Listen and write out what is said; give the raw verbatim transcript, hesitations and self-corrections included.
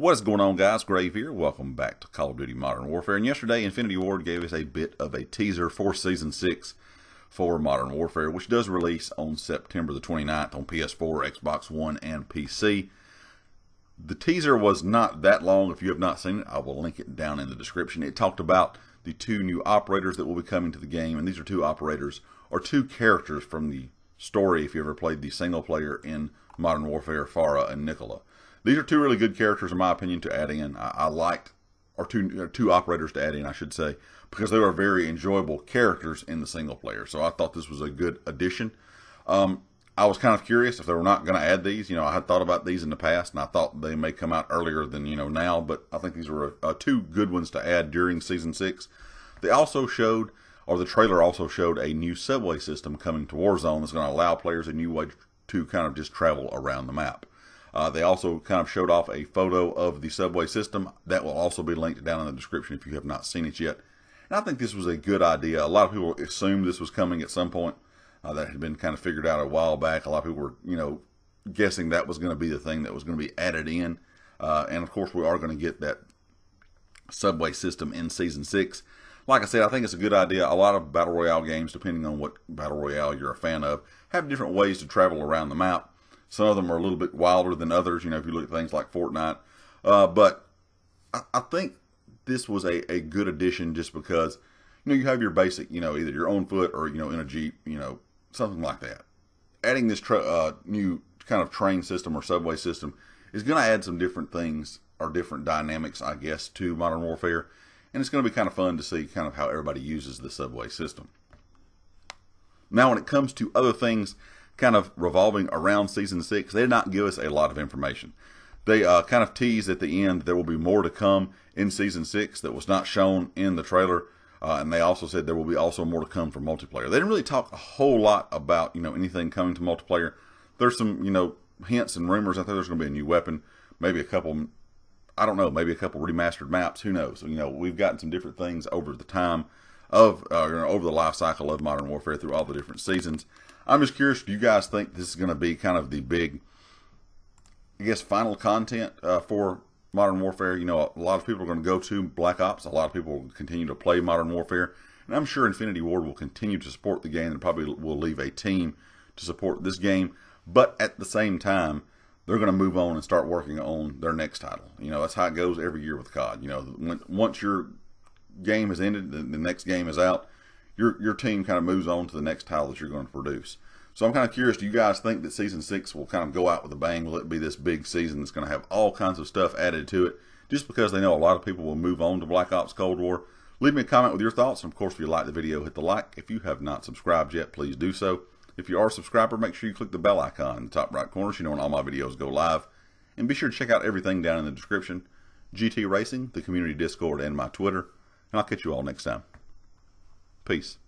What is going on, guys? Grave here. Welcome back to Call of Duty Modern Warfare. And yesterday, Infinity Ward gave us a bit of a teaser for Season six for Modern Warfare, which does release on September the twenty-ninth on P S four, Xbox One, and P C. The teaser was not that long. If you have not seen it, I will link it down in the description. It talked about the two new operators that will be coming to the game, and these are two operators, or two characters from the story if you ever played the single player in Modern Warfare, Farah and Nikola. These are two really good characters, in my opinion, to add in. I, I liked, or two, or two operators to add in, I should say, because they were very enjoyable characters in the single player. So I thought this was a good addition. Um, I was kind of curious if they were not going to add these. You know, I had thought about these in the past, and I thought they may come out earlier than, you know, now. But I think these were uh, two good ones to add during Season six. They also showed, or the trailer also showed, a new subway system coming to Warzone that's going to allow players a new way to kind of just travel around the map. Uh, they also kind of showed off a photo of the subway system. That will also be linked down in the description if you have not seen it yet. And I think this was a good idea. A lot of people assumed this was coming at some point. Uh, that had been kind of figured out a while back. A lot of people were, you know, guessing that was going to be the thing that was going to be added in. Uh, and, of course, we are going to get that subway system in Season six. Like I said, I think it's a good idea. A lot of Battle Royale games, depending on what Battle Royale you're a fan of, have different ways to travel around the map. Some of them are a little bit wilder than others, you know, if you look at things like Fortnite. Uh, but I, I think this was a, a good addition just because, you know, you have your basic, you know, either your own foot or, you know, in a Jeep, you know, something like that. Adding this tra uh, new kind of train system or subway system is going to add some different things or different dynamics, I guess, to Modern Warfare. And it's going to be kind of fun to see kind of how everybody uses the subway system. Now, when it comes to other things kind of revolving around Season six, they did not give us a lot of information. They uh, kind of teased at the end there will be more to come in Season six that was not shown in the trailer, uh, and they also said there will be also more to come for multiplayer. They didn't really talk a whole lot about, you know, anything coming to multiplayer. There's some, you know, hints and rumors out there. There's going to be a new weapon, maybe a couple, I don't know, maybe a couple remastered maps, who knows. You know, we've gotten some different things over the time of, uh, you know, over the life cycle of Modern Warfare through all the different seasons. I'm just curious, do you guys think this is going to be kind of the big, I guess, final content uh, for Modern Warfare? You know, a lot of people are going to go to Black Ops. A lot of people will continue to play Modern Warfare. And I'm sure Infinity Ward will continue to support the game and probably will leave a team to support this game. But at the same time, they're going to move on and start working on their next title. You know, that's how it goes every year with C O D. You know, when, once your game has ended, the, the next game is out. Your, your team kind of moves on to the next title that you're going to produce. So I'm kind of curious, do you guys think that Season six will kind of go out with a bang? Will it be this big season that's going to have all kinds of stuff added to it? Just because they know a lot of people will move on to Black Ops Cold War. Leave me a comment with your thoughts. And of course, if you like the video, hit the like. If you have not subscribed yet, please do so. If you are a subscriber, make sure you click the bell icon in the top right corner so you know when all my videos go live. And be sure to check out everything down in the description. G T Racing, the community Discord, and my Twitter. And I'll catch you all next time. Peace.